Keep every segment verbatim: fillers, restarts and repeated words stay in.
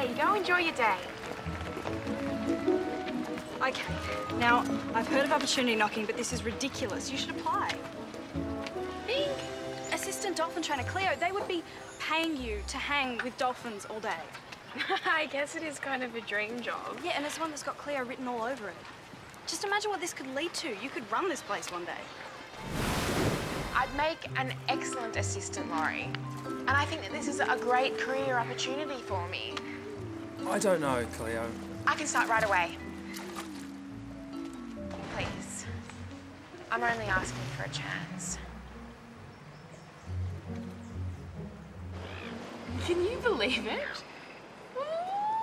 There you go. Enjoy your day. Okay. Now, I've heard of opportunity knocking, but this is ridiculous. You should apply. Being assistant dolphin trainer Cleo, they would be paying you to hang with dolphins all day. I guess it is kind of a dream job. Yeah, and it's one that's got Cleo written all over it. Just imagine what this could lead to. You could run this place one day. I'd make an excellent assistant, Laurie. And I think that this is a great career opportunity for me. I don't know, Cleo. I can start right away. Please. I'm only asking for a chance. Can you believe it?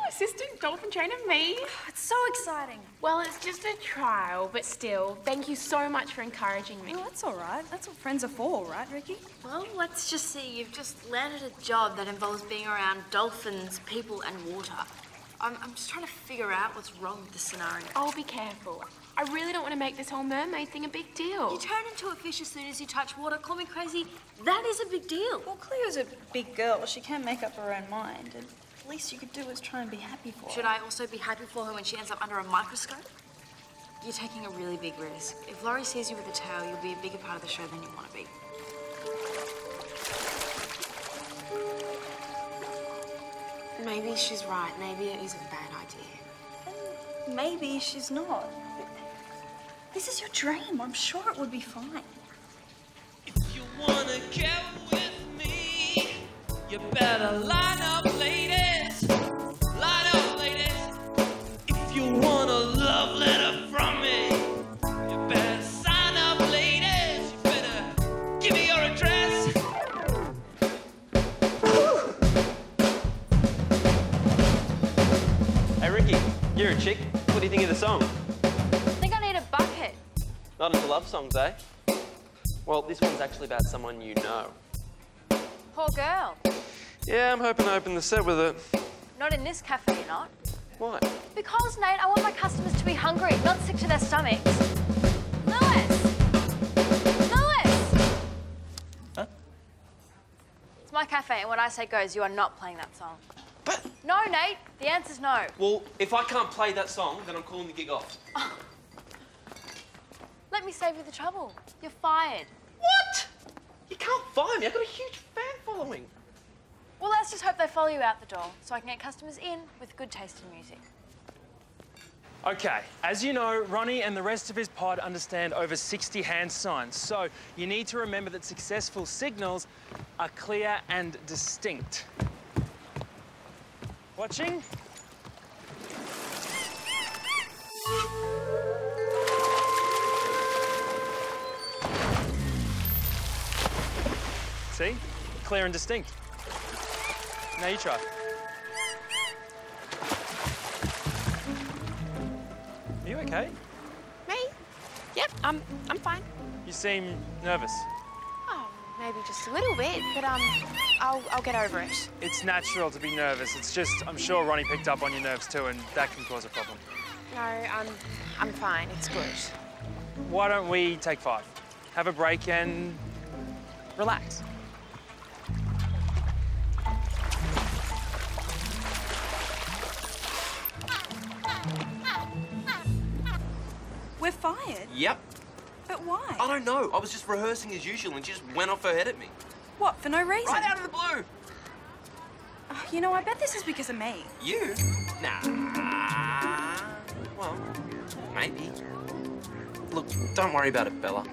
Assistant dolphin trainer me. Oh, it's so exciting. Well, it's just a trial, but still, thank you so much for encouraging me. Well, that's all right. That's what friends are for, right, Rikki? Well, let's just see. You've just landed a job that involves being around dolphins, people, and water. I'm, I'm just trying to figure out what's wrong with the scenario. Oh, be careful. I really don't want to make this whole mermaid thing a big deal. You turn into a fish as soon as you touch water. Call me crazy. That is a big deal. Well, Cleo's a big girl. She can make up her own mind. And the least you could do is try and be happy for her. Should I also be happy for her when she ends up under a microscope? You're taking a really big risk. If Laurie sees you with a tail, you'll be a bigger part of the show than you want to be. Maybe she's right. Maybe it isn't a bad idea. Maybe she's not. This is your dream. I'm sure it would be fine. If you want to go with me, you better line up, lady. Hey, Rikki, you're a chick. What do you think of the song? I think I need a bucket. Not into love songs, eh? Well, this one's actually about someone you know. Poor girl. Yeah, I'm hoping to open the set with it. Not in this cafe, you're not. Why? Because, Nate, I want my customers to be hungry, not sick to their stomachs. Lewis! Lewis! Huh? It's my cafe, and when I say goes, you are not playing that song. But... No, Nate. The answer's no. Well, if I can't play that song, then I'm calling the gig off. Oh. Let me save you the trouble. You're fired. What? You can't fire me. I've got a huge fan following. Well, let's just hope they follow you out the door so I can get customers in with good taste in music. OK. As you know, Ronnie and the rest of his pod understand over sixty hand signs. So you need to remember that successful signals are clear and distinct. Watching? See? Clear and distinct. Now you try. Are you okay? Me? Yep, I'm, I'm fine. You seem nervous. Maybe just a little bit, but um, I'll, I'll get over it. It's natural to be nervous. It's just, I'm sure Ronnie picked up on your nerves too, and that can cause a problem. No, I'm, I'm fine. It's good. Why don't we take five? Have a break and relax. We're fired? Yep. But why? I don't know. I was just rehearsing as usual and she just went off her head at me. What, for no reason? Right out of the blue. Oh, you know, I bet this is because of me. You? Nah. Well, maybe. Look, don't worry about it, Bella.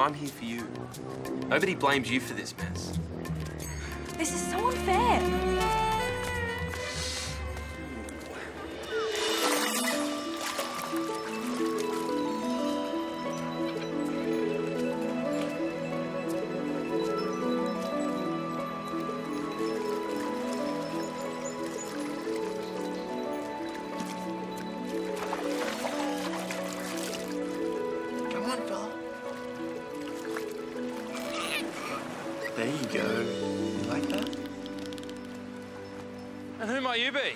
I'm here for you. Nobody blames you for this mess. This is so unfair. There you go. You like that? And who might you be?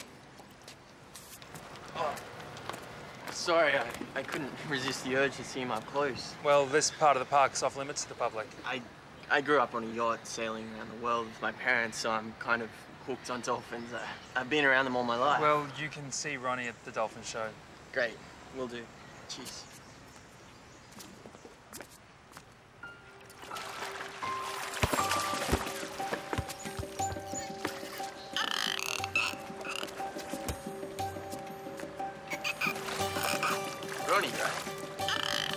Oh, sorry, I, I couldn't resist the urge to seem up close. Well, this part of the park's off limits to the public. I, I grew up on a yacht sailing around the world with my parents, so I'm kind of hooked on dolphins. Uh, I've been around them all my life. Well, you can see Ronnie at the dolphin show. Great, will do. Cheers. Ronnie, right?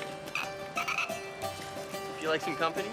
Would you like some company?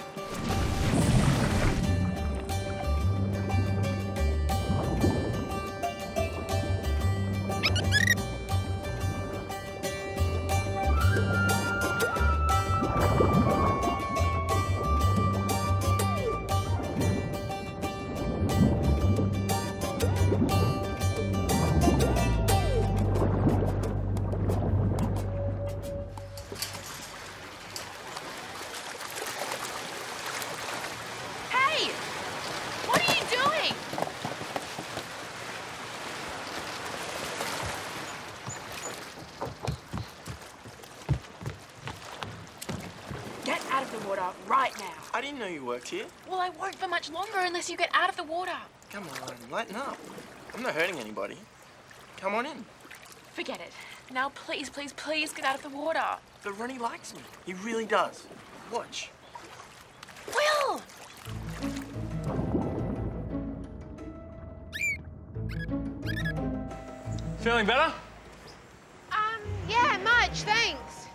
I didn't know you worked here. Well, I won't for much longer unless you get out of the water. Come on, lighten up. I'm not hurting anybody. Come on in. Forget it. Now, please, please, please get out of the water. But Ronnie likes me. He really does. Watch. Will! Feeling better? Um, yeah, much, thanks.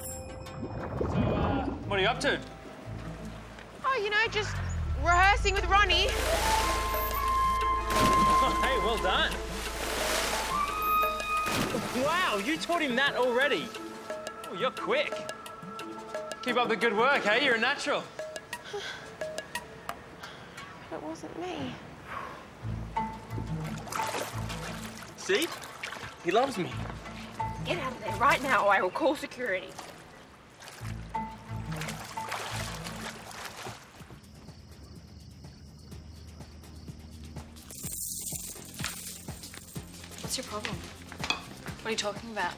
So, uh, what are you up to? You know, just rehearsing with Ronnie. Hey, well done. Wow, you taught him that already. Oh, you're quick. Keep up the good work, hey? You're a natural. It wasn't me. See? He loves me. Get out of there right now or I will call security. What's your problem? What are you talking about?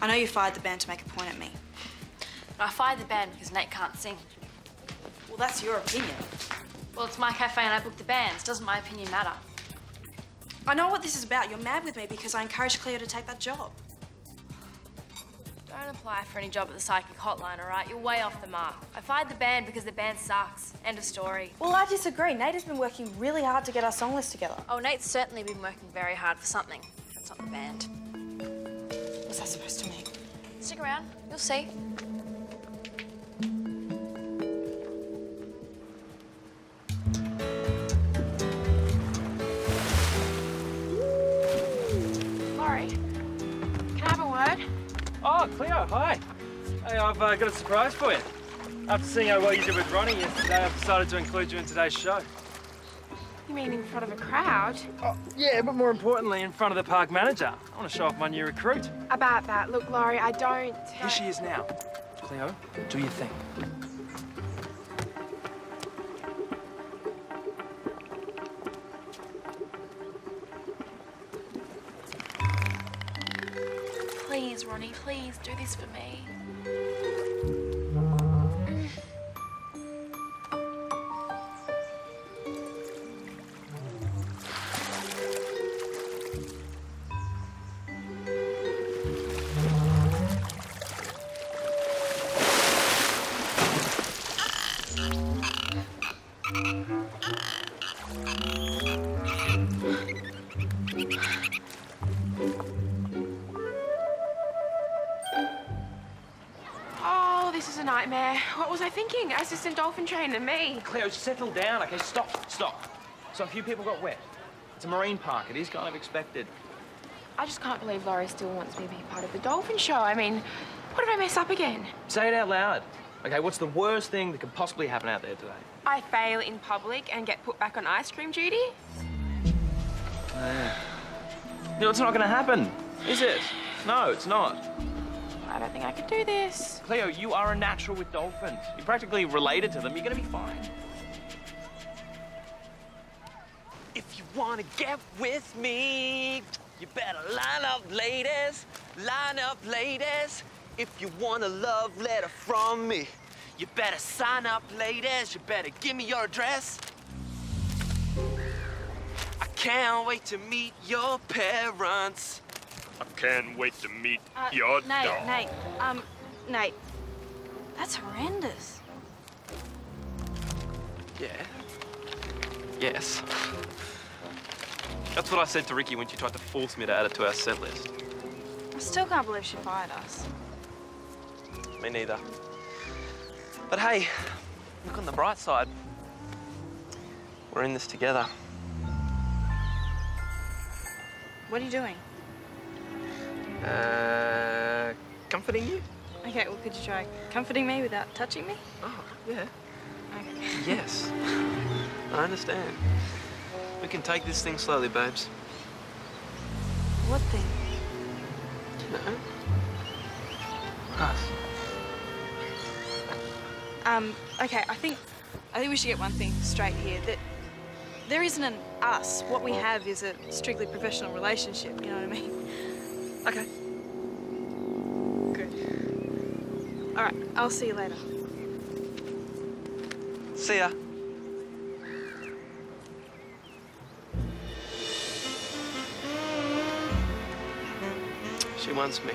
I know you fired the band to make a point at me. I fired the band because Nate can't sing. Well, that's your opinion. Well, it's my cafe and I booked the bands. Doesn't my opinion matter? I know what this is about. You're mad with me because I encouraged Cleo to take that job. Don't apply for any job at the psychic hotline, all right? You're way off the mark. I fired the band because the band sucks. End of story. Well, I disagree. Nate has been working really hard to get our song list together. Oh, Nate's certainly been working very hard for something. That's not the band. What's that supposed to mean? Stick around. You'll see. Laurie, can I have a word? Oh, Cleo, hi. Hey, I've uh, got a surprise for you. After seeing how well you did with Ronnie yesterday, I've decided to include you in today's show. You mean in front of a crowd? Oh, yeah, but more importantly, in front of the park manager. I want to show off my new recruit. About that. Look, Laurie, I don't... Here she is now. Cleo, do your thing. Please, Ronnie, please do this for me. Nightmare. What was I thinking? Assistant dolphin trainer, me. Cleo, settle down. Okay, stop, stop. So a few people got wet. It's a marine park. It is kind of expected. I just can't believe Laurie still wants me to be part of the dolphin show. I mean, what if I mess up again? Say it out loud. Okay, what's the worst thing that could possibly happen out there today? I fail in public and get put back on ice cream duty? Uh, no, it's not going to happen, is it? No, it's not. I don't think I could do this. Cleo, you are a natural with dolphins. You're practically related to them. You're gonna be fine. If you wanna get with me, you better line up, ladies. Line up, ladies. If you want a love letter from me, you better sign up, ladies. You better give me your address. can't wait to meet your parents. I can't wait to meet uh, your Nate, dog. Nate, um, Nate, that's horrendous. Yeah. Yes. That's what I said to Rikki when she tried to force me to add it to our set list. I still can't believe she fired us. Me neither. But hey, look on the bright side. We're in this together. What are you doing? Uh, comforting you? Okay, well, could you try comforting me without touching me? Oh, yeah. Okay. Yes, I understand. We can take this thing slowly, babes. What thing? You know, us. Um, okay, I think, I think we should get one thing straight here, that there isn't an us. What we have is a strictly professional relationship, you know what I mean? Okay. Good. All right, I'll see you later. See ya. She wants me.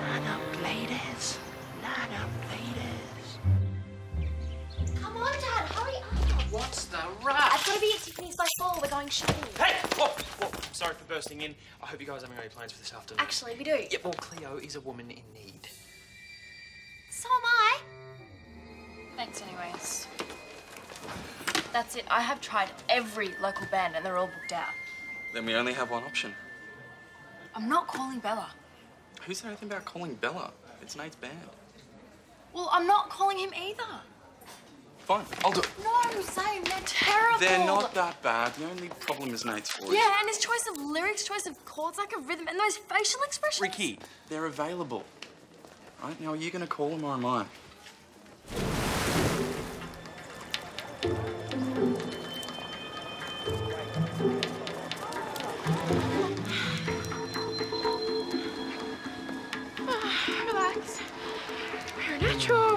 None up, ladies. None up, ladies. Come on, Dad, hurry up. What's the rush? I've got to be at Tiffany's by four. We're going shopping. Hey! Whoa, whoa. Sorry for bursting in. I hope you guys haven't got any plans for this afternoon. Actually, we do. Yeah, well, Cleo is a woman in need. So am I. Thanks anyways. That's it. I have tried every local band and they're all booked out. Then we only have one option. I'm not calling Bella. Who said anything about calling Bella? It's Nate's band. Well, I'm not calling him either. Fine, I'll do it. No, same. They're terrible. They're not that bad. The only problem is Nate's voice. Yeah, and his choice of lyrics, choice of chords, like a rhythm, and those facial expressions. Rikki, they're available. Right, now are you going to call them or am I?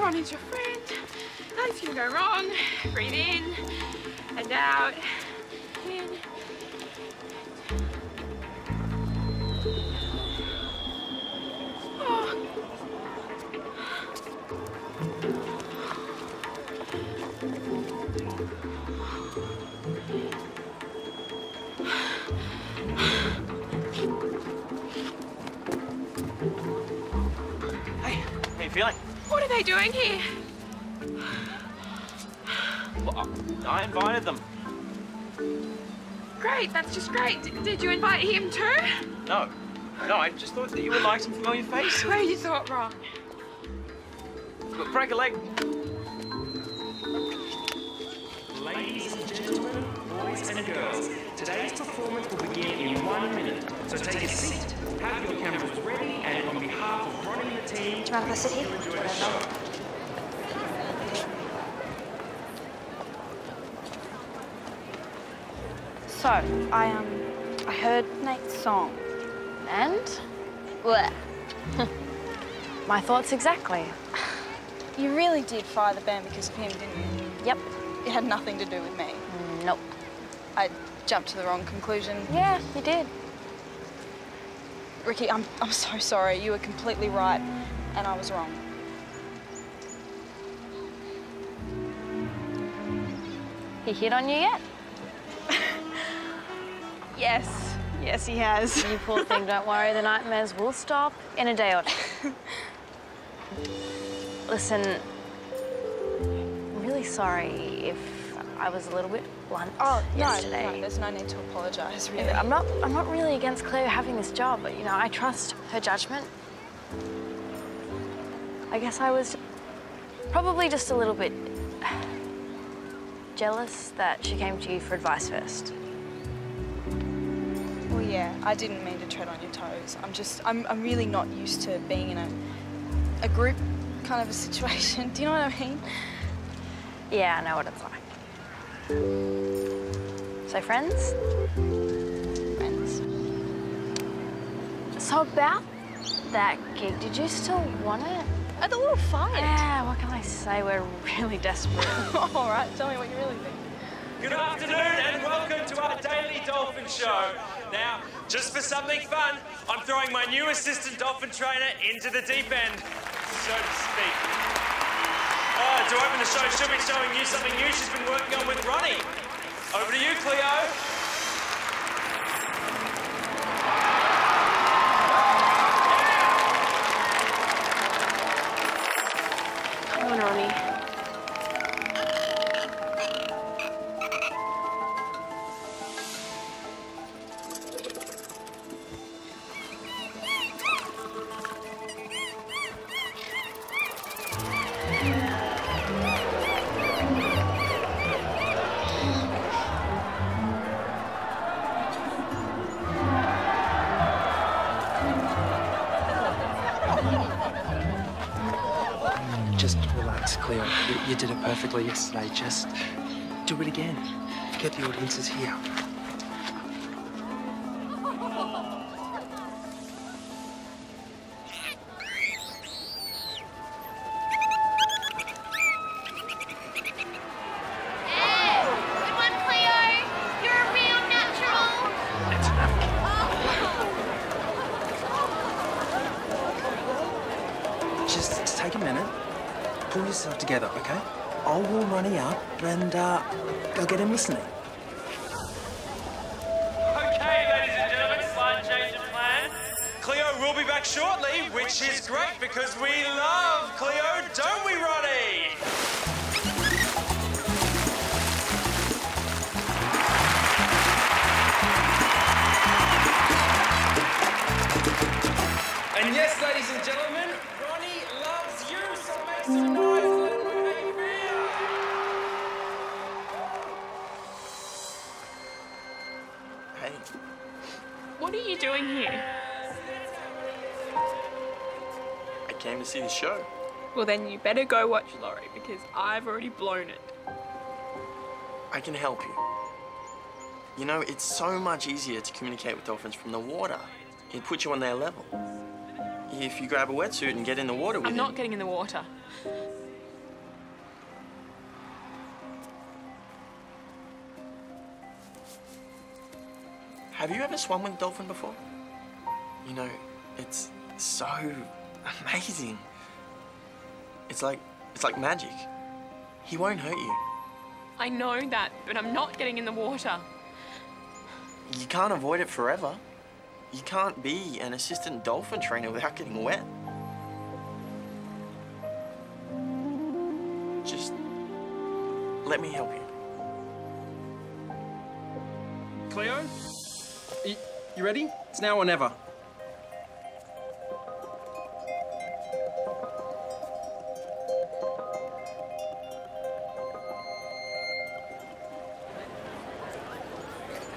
Ronnie's your friend. Nothing's gonna go wrong. Breathe in and out. In. Oh. Hey, how are you feeling? What are they doing here? Well, I invited them. Great, that's just great. D did you invite him too? No. No, I just thought that you would like some familiar faces. Well, you thought wrong. But break a leg. Ladies and gentlemen, boys and girls, today's performance will begin in one minute. So take a seat, have your cameras ready, and on behalf of Ronnie and the team, do you mind if I sit here? Enjoy the show. So, I um, I heard Nate's song, and bleh. My thoughts exactly. You really did fire the band because of him, didn't you? Yep. It had nothing to do with me. Nope. I jumped to the wrong conclusion. Yeah, you did. Rikki, I'm, I'm so sorry. You were completely right, and I was wrong. He hit on you yet? Yes. Yes, he has. You poor thing, don't worry. The nightmares will stop in a day or two. Listen, I'm really sorry if I was a little bit blunt oh, yesterday. No, no, there's no need to apologise, really. I'm not, I'm not really against Cleo having this job, but, you know, I trust her judgment. I guess I was probably just a little bit jealous that she came to you for advice first. Well, yeah, I didn't mean to tread on your toes. I'm just, I'm, I'm really not used to being in a, a group kind of a situation. Do you know what I mean? Yeah, I know what it's like. So, friends? Friends. So, about that gig, did you still want it? I thought we were fired. Yeah, what can I say? We're really desperate. All right, tell me what you really think. Good afternoon and welcome to our daily dolphin show. Now, just for something fun, I'm throwing my new assistant dolphin trainer into the deep end, so to speak. Oh, to open the show, she'll be showing you something new she's been working on with Ronnie. Over to you, Cleo. You did it perfectly yesterday. Just do it again. Get the audiences here. Together, okay? I'll warm Ronnie up and uh, go get him listening. Okay, ladies and gentlemen, slight change of plan. Cleo will be back shortly, which is great because we love Cleo, don't we, Ronnie? And yes, ladies and gentlemen, Ronnie loves you, so make some noise. What are you doing here? I came to see the show. Well, then you better go watch Laurie, because I've already blown it. I can help you. You know, it's so much easier to communicate with dolphins from the water. It puts you on their level. If you grab a wetsuit and get in the water with I'm not him, getting in the water. Have you ever swum with a dolphin before? You know, it's so amazing. It's like, it's like magic. He won't hurt you. I know that, but I'm not getting in the water. You can't avoid it forever. You can't be an assistant dolphin trainer without getting wet. Just let me help you. Cleo? You, you ready? It's now or never.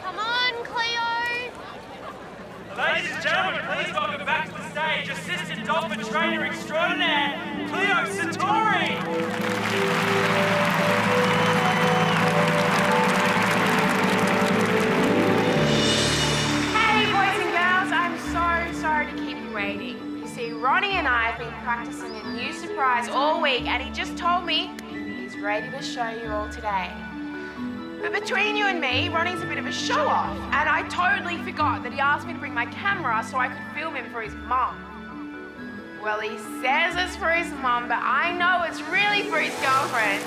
Come on, Cleo! Ladies and gentlemen, please welcome back to the stage assistant dolphin trainer extraordinaire, Cleo Satori! Ronnie and I have been practicing a new surprise all week, and he just told me he's ready to show you all today. But between you and me, Ronnie's a bit of a show-off, and I totally forgot that he asked me to bring my camera so I could film him for his mum. Well, he says it's for his mum, but I know it's really for his girlfriends,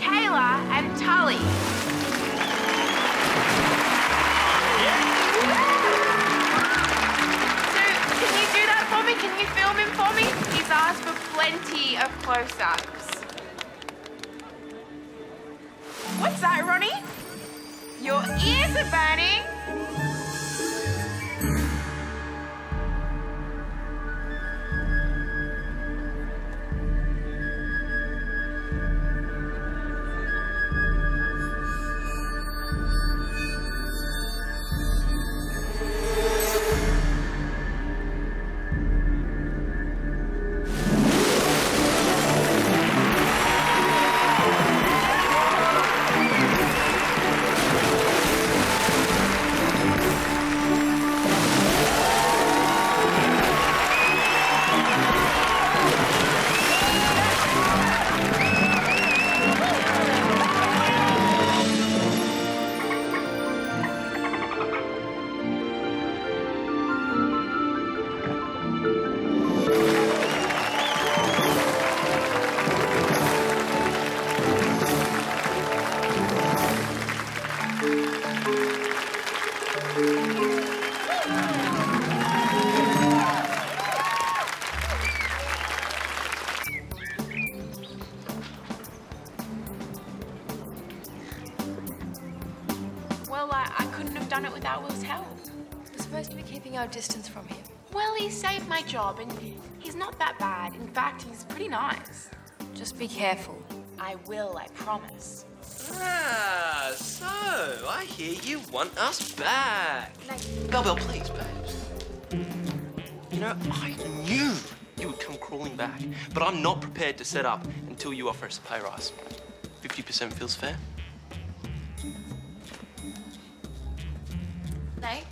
Kayla and Tully. Can you film him for me? He's asked for plenty of close-ups. What's that, Ronnie? Your ears are burning. done it without Will's help. We're supposed to be keeping our distance from him. Well, he saved my job, and he's not that bad. In fact, he's pretty nice. Just be careful. I will, I promise. Ah, so I hear you want us back. No. Bell, Bell, please, babes. You know, I knew you would come crawling back, but I'm not prepared to set up until you offer us a pay rise. fifty percent feels fair. Nate,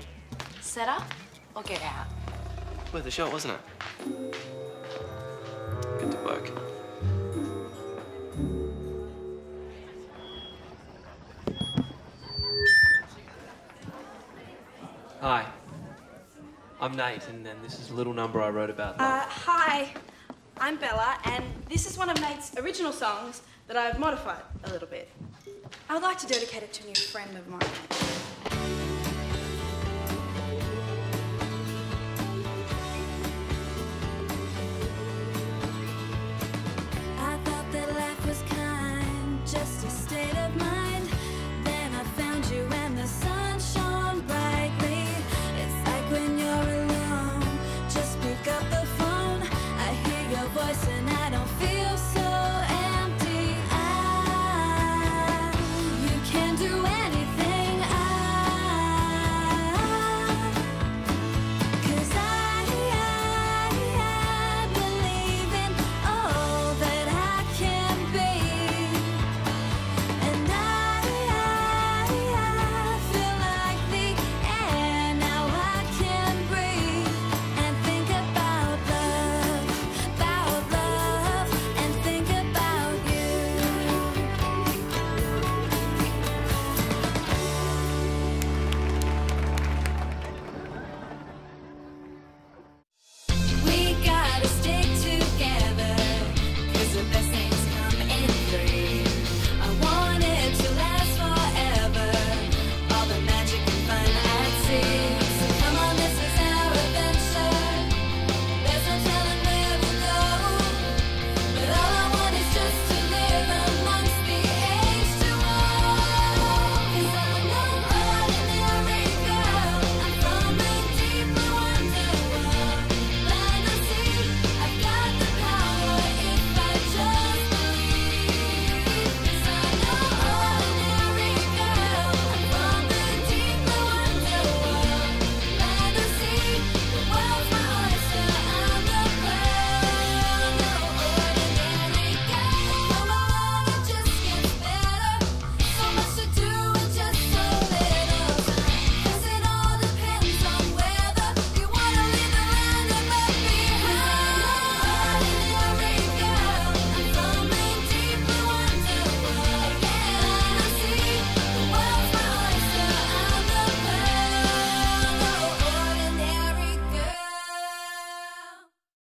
set up or get out? Worth a shot, wasn't it? Good to work. Hi, I'm Nate, and, and this is a little number I wrote about life. Uh, hi, I'm Bella, and this is one of Nate's original songs that I've modified a little bit. I would like to dedicate it to a new friend of mine.